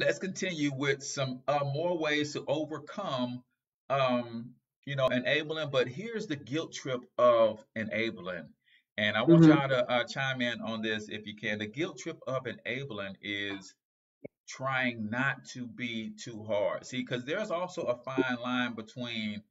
let's continue with some more ways to overcome, enabling. But here's the guilt trip of enabling. And I want y'all to chime in on this if you can. The guilt trip of enabling is trying not to be too hard. See, because there's also a fine line between,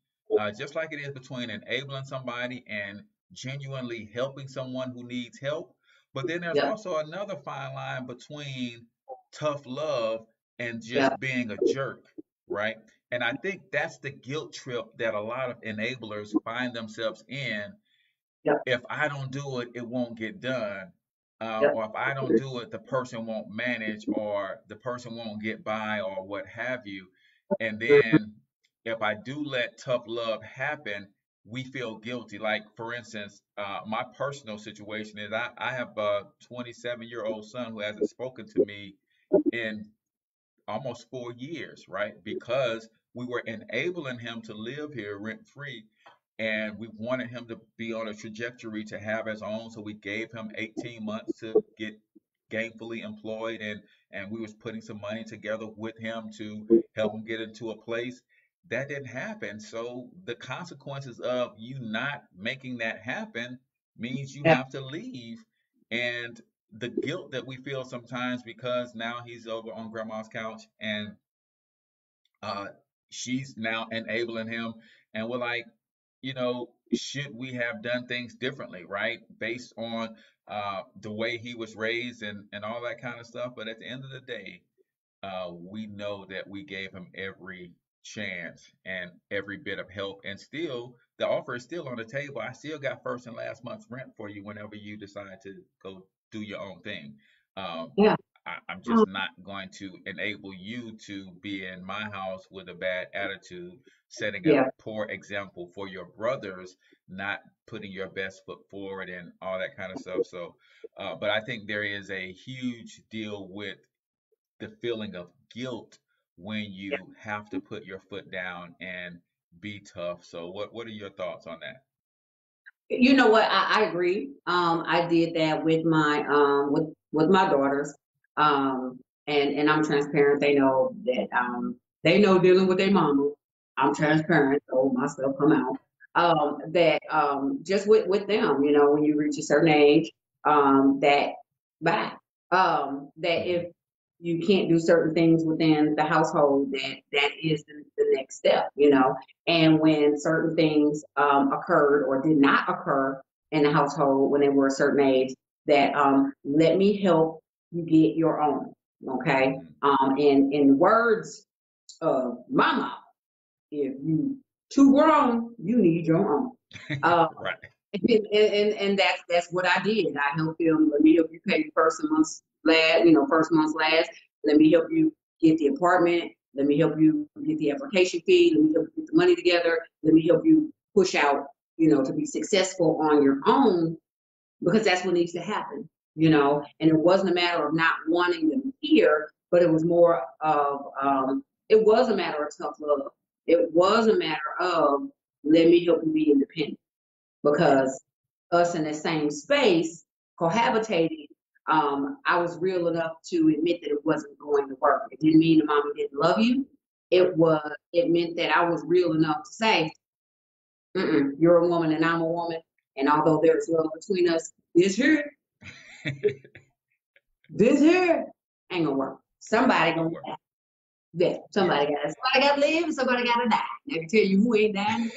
just like it is between enabling somebody and genuinely helping someone who needs help. But then there's also another fine line between tough love and just being a jerk, right? And I think that's the guilt trip that a lot of enablers find themselves in. If I don't do it, it won't get done. Or if I don't do it, the person won't manage, or the person won't get by, or what have you. And then if I do let tough love happen, we feel guilty. Like, for instance, my personal situation is I have a 27-year-old son who hasn't spoken to me in almost 4 years, right? Because we were enabling him to live here rent-free, and we wanted him to be on a trajectory to have his own. So we gave him 18 months to get gainfully employed, and we was putting some money together with him to help him get into a place. That didn't happen. So the consequences of you not making that happen means you have to leave. And the guilt that we feel sometimes because now he's over on grandma's couch and she's now enabling him. And we're like, should we have done things differently, right? Based on the way he was raised and all that kind of stuff. But at the end of the day, we know that we gave him every chance and every bit of help, and still the offer is still on the table. I still got first and last month's rent for you whenever you decide to go do your own thing. I'm just not going to enable you to be in my house with a bad attitude, setting a poor example for your brothers, not putting your best foot forward and all that kind of stuff. So but I think there is a huge deal with the feeling of guilt when you have to put your foot down and be tough. So what are your thoughts on that? You know what, I agree. I did that with my with my daughters. And I'm transparent. They know that they know dealing with their mama. I'm transparent, so myself come out. Just with them, when you reach a certain age, that if you can't do certain things within the household, that is the next step, And when certain things occurred or did not occur in the household when they were a certain age, that let me help you get your own, okay? And in words of my mom, if you too grown, you need your own. Right. And that's what I did. I helped them. Let me help you pay first month's last. Let me help you get the apartment. Let me help you get the application fee. Let me help you get the money together. Let me help you push out, to be successful on your own, because that's what needs to happen, And it wasn't a matter of not wanting them here, but it was more of, it was a matter of tough love. It was a matter of, let me help you be independent, because us in the same space cohabitating, I was real enough to admit that it wasn't going to work. It didn't mean the mama didn't love you. It meant that I was real enough to say, you're a woman and I'm a woman. And although there's love between us, this here ain't gonna work. Somebody gonna die. Yeah, somebody gotta live and somebody gotta die. I can tell you who ain't dying.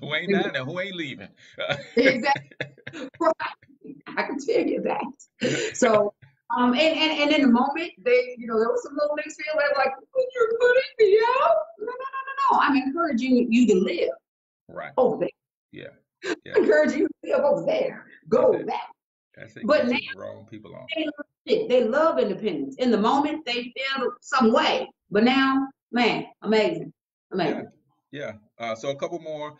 Who ain't dying and who ain't leaving. Exactly. Right. I can tell you that. So, and in the moment, there was some little mixed feelings like, you're putting me out? No. I'm encouraging you to live. Right. Over there. Yeah. Encouraging you to live over there. Go back. But now, wrong people on. They love independence. In the moment, they feel some way. But now, man, amazing. Yeah. So a couple more.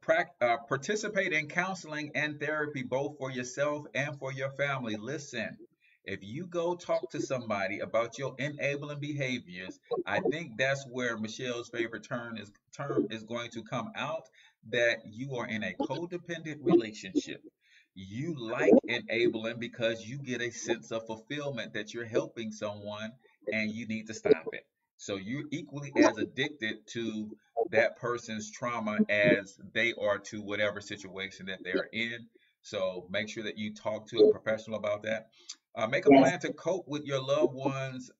Participate in counseling and therapy, both for yourself and for your family. Listen, if you go talk to somebody about your enabling behaviors, I think that's where Michelle's favorite term is going to come out, that you are in a codependent relationship. You like enabling because you get a sense of fulfillment that you're helping someone, and you need to stop it. So you're equally as addicted to that person's trauma as they are to whatever situation that they're in. So make sure that you talk to a professional about that. Make a plan to cope with your loved one's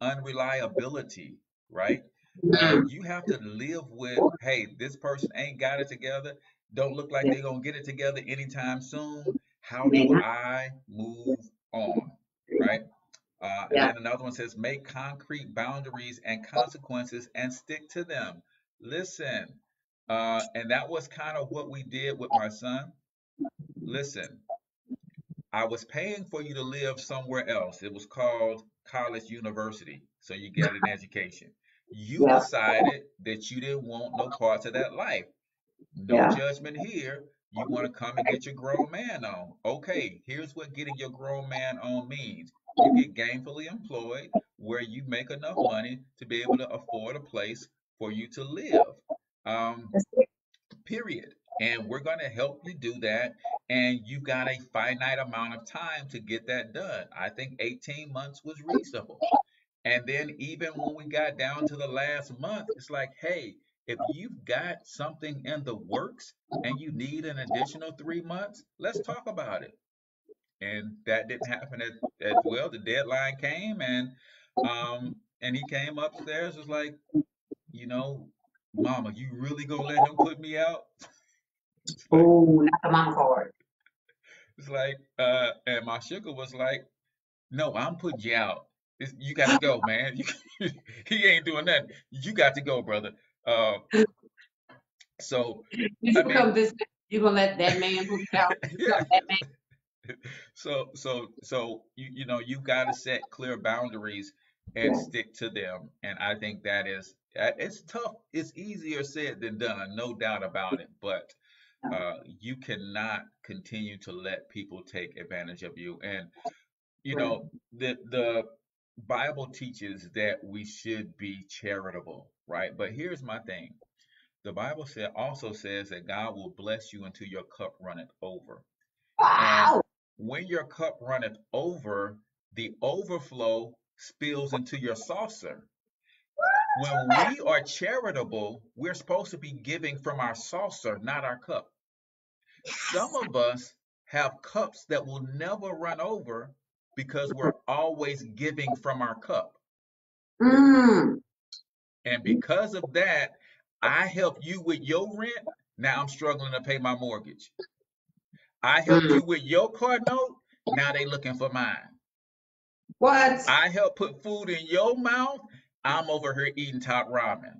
unreliability, right? You have to live with, hey, this person ain't got it together. Don't look like they're going to get it together anytime soon. How do I move on, right? And then another one says, make concrete boundaries and consequences and stick to them. Listen, and that was kind of what we did with my son. Listen, I was paying for you to live somewhere else. It was called college, university. So you get an education. You decided that you didn't want no parts of that life. No judgment here. You want to come and get your grown man on. Okay, here's what getting your grown man on means. You get gainfully employed where you make enough money to be able to afford a place for you to live, period. And we're going to help you do that. And you've got a finite amount of time to get that done. I think 18 months was reasonable. And then even when we got down to the last month, it's like, hey, if you've got something in the works and you need an additional 3 months, let's talk about it. And that didn't happen as well. The deadline came, and he came upstairs, was like, you know, Mama, you really gonna let him put me out? Like, oh, that's a mom card. It's like, and my sugar was like, no, I'm putting you out. You got to go, man. He ain't doing nothing. You got to go, brother. So you become this. You gonna let that man put you out? You got that man. So you know, you got to set clear boundaries and stick to them. And I think that is, it's tough. It's easier said than done, no doubt about it. But you cannot continue to let people take advantage of you. And you know, the Bible teaches that we should be charitable, right? But here's my thing: the Bible also says that God will bless you until your cup runneth over. Wow. And when your cup runneth over, the overflow spills into your saucer. When we are charitable, we're supposed to be giving from our saucer, not our cup. Some of us have cups that will never run over because we're always giving from our cup. And because of that, I help you with your rent. Now I'm struggling to pay my mortgage. I help you with your car note. Now they looking for mine. What? I help put food in your mouth. I'm over here eating top ramen.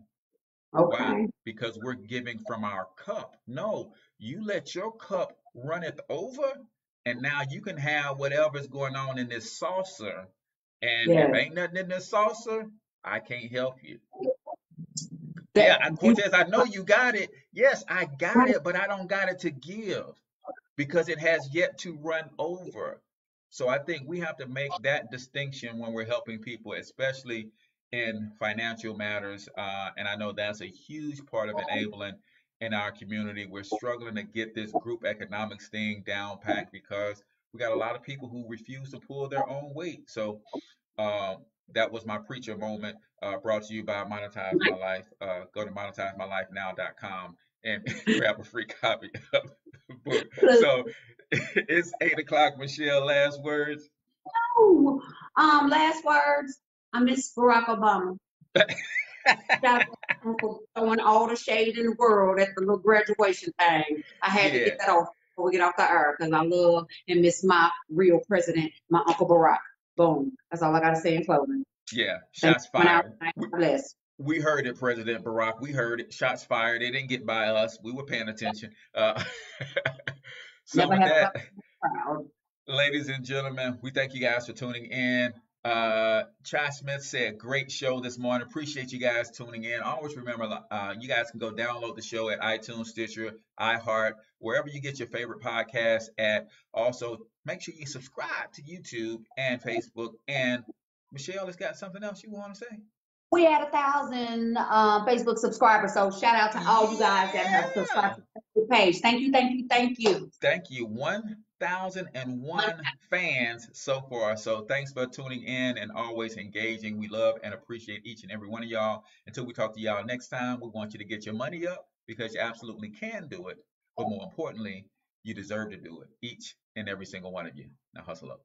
Okay. Why? Because we're giving from our cup. No, you let your cup runneth over, and now you can have whatever's going on in this saucer. And if ain't nothing in this saucer, I can't help you. Cortez, I know you got it. Yes, I got it, but I don't got it to give, because it has yet to run over. So I think we have to make that distinction when we're helping people, especially in financial matters. And I know that's a huge part of enabling in our community. We're struggling to get this group economics thing down pat because we got a lot of people who refuse to pull their own weight. So that was my preacher moment, brought to you by Monetize My Life. Go to monetizemylife.com and grab a free copy of the book. So it's 8 o'clock. Michelle, last words. No, last words. I miss Barack Obama. Shout out for throwing all the shade in the world at the little graduation thing. I had to get that off before we get off the air, because I love and miss my real president, my Uncle Barack. Boom. That's all I gotta say in closing. Yeah, shots fired. Bless. We heard it, President Barack. We heard it. Shots fired. They didn't get by us. We were paying attention. So with that, ladies and gentlemen, we thank you guys for tuning in. Chai Smith said, great show this morning. Appreciate you guys tuning in. Always remember, you guys can go download the show at iTunes, Stitcher, iHeart, wherever you get your favorite podcast at. Also, make sure you subscribe to YouTube and Facebook. And Michelle has got something else you want to say. We had 1,000 Facebook subscribers, so shout out to all you guys that have subscribed to the page. Thank you, thank you, thank you. Thank you. One 1,001 fans so far. So thanks for tuning in and always engaging. We love and appreciate each and every one of y'all. Until we talk to y'all next time, we want you to get your money up because you absolutely can do it. But more importantly, you deserve to do it, each and every single one of you. Now hustle up.